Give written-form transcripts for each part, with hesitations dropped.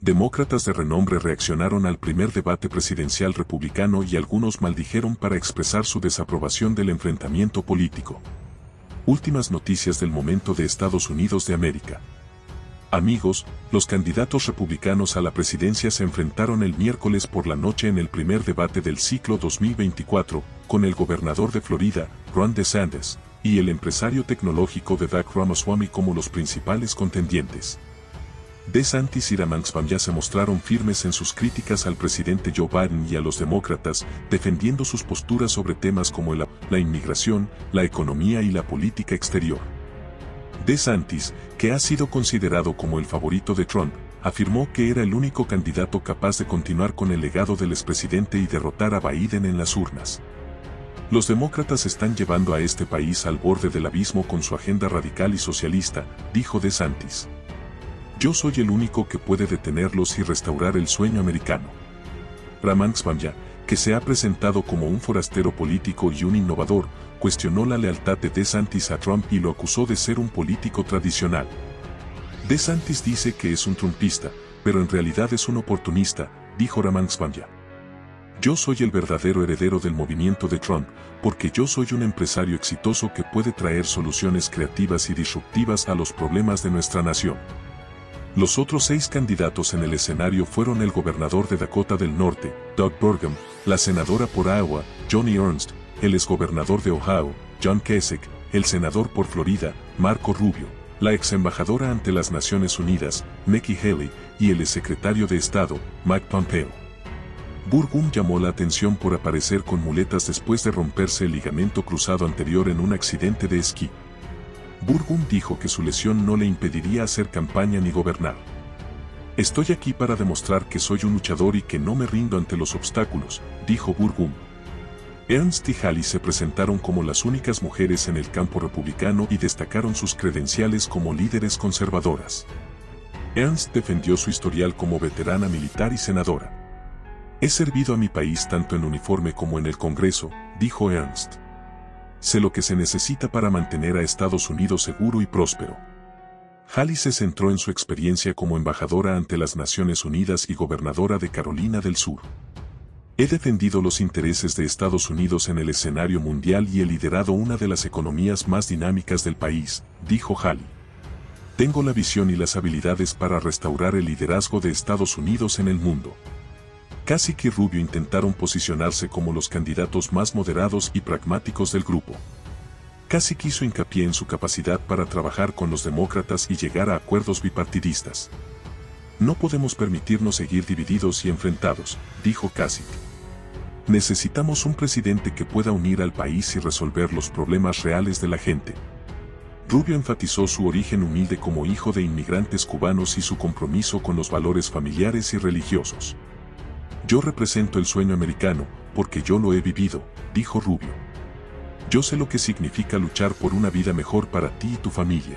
Demócratas de renombre reaccionaron al primer debate presidencial republicano y algunos maldijeron para expresar su desaprobación del enfrentamiento político. Últimas noticias del momento de Estados Unidos de América. Amigos, los candidatos republicanos a la presidencia se enfrentaron el miércoles por la noche en el primer debate del ciclo 2024, con el gobernador de Florida, Ron DeSantis, y el empresario tecnológico Vivek Ramaswamy como los principales contendientes. DeSantis y Ramaswamy ya se mostraron firmes en sus críticas al presidente Joe Biden y a los demócratas, defendiendo sus posturas sobre temas como la inmigración, la economía y la política exterior. DeSantis, que ha sido considerado como el favorito de Trump, afirmó que era el único candidato capaz de continuar con el legado del expresidente y derrotar a Biden en las urnas. Los demócratas están llevando a este país al borde del abismo con su agenda radical y socialista, dijo DeSantis. Yo soy el único que puede detenerlos y restaurar el sueño americano. Ramaswamy, que se ha presentado como un forastero político y un innovador, cuestionó la lealtad de DeSantis a Trump y lo acusó de ser un político tradicional. DeSantis dice que es un trumpista, pero en realidad es un oportunista, dijo Ramaswamy. Yo soy el verdadero heredero del movimiento de Trump, porque yo soy un empresario exitoso que puede traer soluciones creativas y disruptivas a los problemas de nuestra nación. Los otros 6 candidatos en el escenario fueron el gobernador de Dakota del Norte, Doug Burgum, la senadora por Iowa, Joni Ernst, el exgobernador de Ohio, John Kasich, el senador por Florida, Marco Rubio, la exembajadora ante las Naciones Unidas, Nikki Haley, y el exsecretario de Estado, Mike Pompeo. Burgum llamó la atención por aparecer con muletas después de romperse el ligamento cruzado anterior en un accidente de esquí. Burgum dijo que su lesión no le impediría hacer campaña ni gobernar. Estoy aquí para demostrar que soy un luchador y que no me rindo ante los obstáculos, dijo Burgum. Ernst y Haley se presentaron como las únicas mujeres en el campo republicano y destacaron sus credenciales como líderes conservadoras. Ernst defendió su historial como veterana militar y senadora. He servido a mi país tanto en uniforme como en el Congreso, dijo Ernst. Sé lo que se necesita para mantener a Estados Unidos seguro y próspero. Haley se centró en su experiencia como embajadora ante las Naciones Unidas y gobernadora de Carolina del Sur. He defendido los intereses de Estados Unidos en el escenario mundial y he liderado una de las economías más dinámicas del país, dijo Haley. Tengo la visión y las habilidades para restaurar el liderazgo de Estados Unidos en el mundo. Kasich y Rubio intentaron posicionarse como los candidatos más moderados y pragmáticos del grupo. Kasich hizo hincapié en su capacidad para trabajar con los demócratas y llegar a acuerdos bipartidistas. No podemos permitirnos seguir divididos y enfrentados, dijo Kasich. Necesitamos un presidente que pueda unir al país y resolver los problemas reales de la gente. Rubio enfatizó su origen humilde como hijo de inmigrantes cubanos y su compromiso con los valores familiares y religiosos. Yo represento el sueño americano, porque yo lo he vivido, dijo Rubio. Yo sé lo que significa luchar por una vida mejor para ti y tu familia.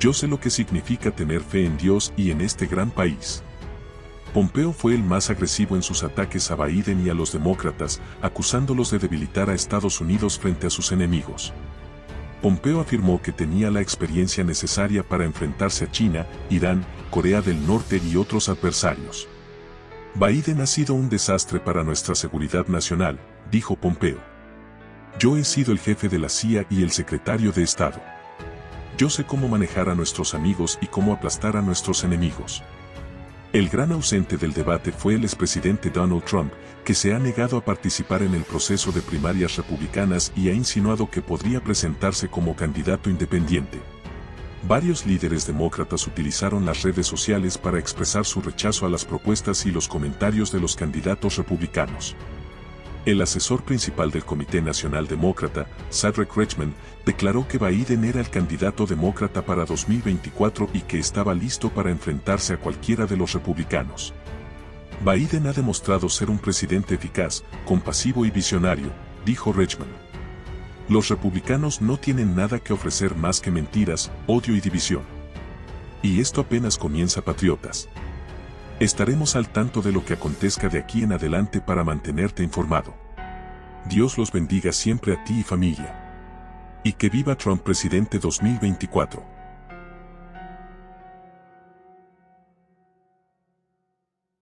Yo sé lo que significa tener fe en Dios y en este gran país. Pompeo fue el más agresivo en sus ataques a Biden y a los demócratas, acusándolos de debilitar a Estados Unidos frente a sus enemigos. Pompeo afirmó que tenía la experiencia necesaria para enfrentarse a China, Irán, Corea del Norte y otros adversarios. Biden ha sido un desastre para nuestra seguridad nacional, dijo Pompeo. Yo he sido el jefe de la CIA y el secretario de Estado. Yo sé cómo manejar a nuestros amigos y cómo aplastar a nuestros enemigos. El gran ausente del debate fue el expresidente Donald Trump, que se ha negado a participar en el proceso de primarias republicanas y ha insinuado que podría presentarse como candidato independiente. Varios líderes demócratas utilizaron las redes sociales para expresar su rechazo a las propuestas y los comentarios de los candidatos republicanos. El asesor principal del Comité Nacional Demócrata, Cedric Richman, declaró que Biden era el candidato demócrata para 2024 y que estaba listo para enfrentarse a cualquiera de los republicanos. Biden ha demostrado ser un presidente eficaz, compasivo y visionario, dijo Richman. Los republicanos no tienen nada que ofrecer más que mentiras, odio y división. Y esto apenas comienza, patriotas. Estaremos al tanto de lo que acontezca de aquí en adelante para mantenerte informado. Dios los bendiga siempre a ti y familia. Y que viva Trump presidente 2024.